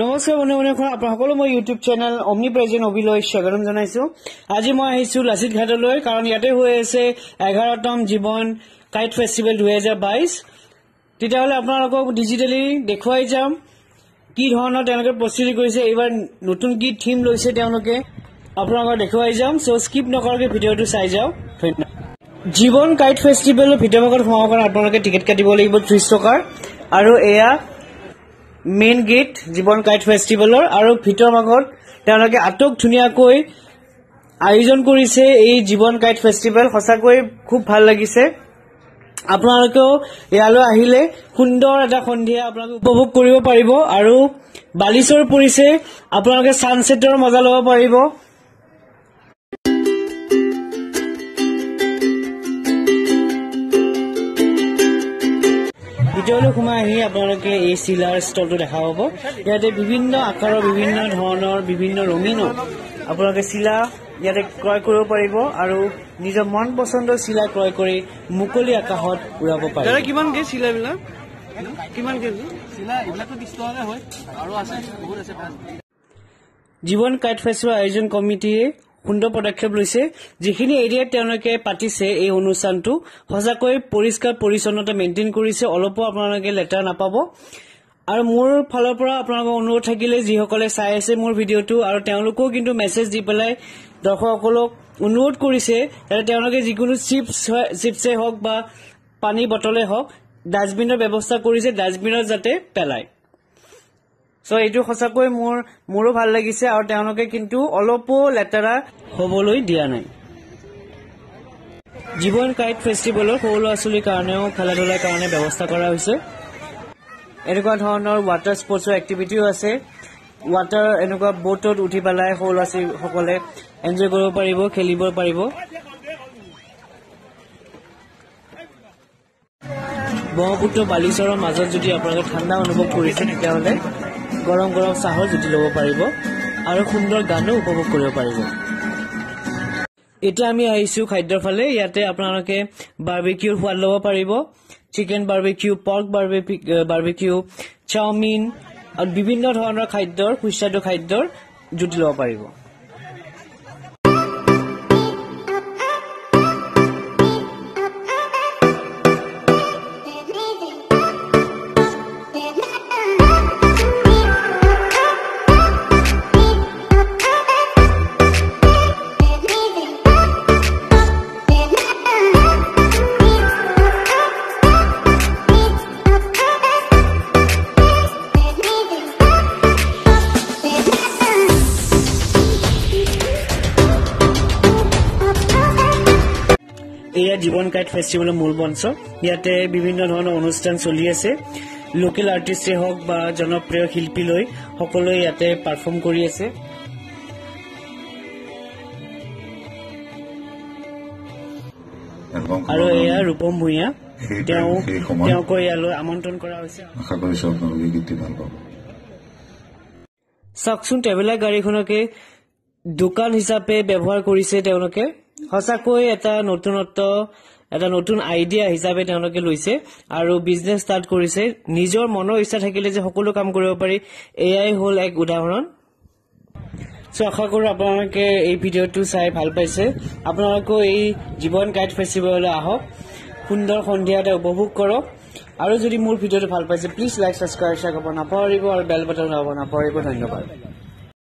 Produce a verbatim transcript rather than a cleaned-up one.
नमस्कार बन्धु बन्धुসকল আপোনালোক মই ইউটিউব চেনেল অমনিপ্ৰেজেন্ট অভিলৈ স্বাগতম জনাইছো। আজি মই আহিছো লাচিত ঘাটলৈ, কাৰণ ইয়াতে হৈ আছে এঘাৰতম জীৱন কাইট ফেষ্টিভেল দুই হাজাৰ বাইছ। তেতিয়াহলে আপোনালোকক ডিজিটেলি দেখুৱাই যাম কি ধৰণৰ তেওঁলোকে প্ৰস্তুতি কৰিছে, এইবাৰ নতুন কি থিম লৈছে তেওঁলোকে আপোনালোকক দেখুৱাই যাম। সো স্কিপ নকৰাকৈ ভিডিওটো চাই যাওক। ধন্যবাদ। জীৱন কাইট ফেষ্টিভেলৰ ভিতৰভাগত সোমাব কাৰণে আপোনালোকে টিকেট কাটিব লাগিব ত্ৰিশ টকাৰ, আৰু এয়া मेन गेट जीवन काइट फेस्टिवल और भर भाग आटक धुनियाक आयोजन कर जीवन काइट फेस्टिवल सचाक खूब भल लगिसे। अपने सुंदर एट सन्धिया उपभोग कर बालिशर परिसे अपने सानसेटर मजा लो पार। ভিডিওলৈ সোমাই আহি আপোনালোকে এই চিলাৰ ষ্টলটো দেখা পাব। ইয়াতে বিভিন্ন আকাৰৰ বিভিন্ন ধৰণৰ বিভিন্ন ৰঙীনৰ আপোনালোকে চিলা ইয়াতে ক্ৰয় কৰিব পাৰিব আৰু নিজৰ মন পছন্দৰ চিলা ক্ৰয় কৰি মুকলি আকাশত উৰাব পাৰিব। দাদা কিমান কে চিলাবিলাক কিমান কে চিলা এইবিলাকটো বিশ টকা হয় আৰু আছে বহুত আছে। জীৱন কাইট ফেষ্টিভেল আয়োজন কমিটিয়ে সুন্দৰ পদক্ষেপ লৈছে। যিখিনি এৰিয়াত তেওঁলোকে পাতিছে এই অনুষ্ঠানটো সঁচাকৈ পৰিষ্কাৰ পৰিচ্ছন্নতা মেইনটেইন কৰিছে, অলপো আপোনালোকে লেটাৰ নাপাব। আৰু মোৰ ফালৰ পৰা আপোনালোকৰ অনুৰোধ থাকিলে যিসকলে চাই আছে মোৰ ভিডিঅ'টো আৰু তেওঁলোকো কিন্তু মেছেজ দি পেলাই দৰ্শকসকলক অনুৰোধ কৰিছে যাতে তেওঁলোকে যিকোনো চিপছ চিপছে হওক বা পানী বটলে হওক ডাষ্টবিনৰ ব্যৱস্থা কৰিছে, ডাষ্টবিনত যাতে পেলায়। सो यू सचाक मोर मोरो भल लगिसे और किन्तु अलपो लेतरा हबोलोई दिया नाई। जीवन काइट फेस्टिवल सौ ला छल खेला धुलार कारण व्यवस्था कर वाटर स्पोर्ट्स एक्टिविटी आसे। वाटर एनेकुवा बोटत उठी पेलाय सौ ला छल एन्जय करिब पारिब खेलिब पारिब। ब्रह्मपुत्र बालिचर मजत जो अपने ठंडा अनुभव कर गरम गरम चाहर जुटी लो पारिब और सुंदर गानो उपभोग करिब पारिब। एटा आमी आइसु खाद्यर फाले, याते आपनालोके बारबेकिउ स्वाद लो पारिब। Chicken barbecue, pork barbecue, chow mein और विभिन्न धৰণৰ खाद्यर সুস্বাদু খাদ্যৰ জুটি লো পারিব। एया जीवन काइट फेस्टिवल मूल मंच, इते विभिन्न धरण अनुष्ठान चलि आसे। लोकल आर्टिस्टे हक बा जनप्रिय शिल्पी लई सकलोए इते परफर्म करि आसे। आरो एया रूपम भुइया तेओ तेओ को यालो आमंत्रण करा होइसे। आशा करिसो आपनालोके गीतটি ভাল পাব। সাকসুন টেভেলা গাড়ীখনকে দোকান হিচাপে ব্যৱহাৰ কৰিছে তেওনকে। সঁচাকৈ এটা নতুনত্ব এটা নতুন আইডিয়া হিচাপে তেওঁলোকে লৈছে আৰু বিজনেছ ষ্টাৰ্ট কৰিছে। নিজৰ মনৰ ইচ্ছা থাকিলে যে সকলো কাম কৰিব পাৰি, এয়াই হ'ল এক উদাহৰণ। সো আশা কৰো আপোনালোকে এই ভিডিঅ'টো চাই ভাল পাইছে। আপোনালোকে এই জীৱন কাইট ফেষ্টিভেললৈ আহক, সুন্দৰ সন্ধিয়া এটা উপভোগ কৰক। আৰু যদি মোৰ ভিডিঅ'টো ভাল পাইছে প্লিজ লাইক, সাবস্ক্ৰাইব, শ্বেয়াৰ কৰিব নাপাহৰিব আৰু বেল বাটন দবাব নাপাহৰিব। ধন্যবাদ।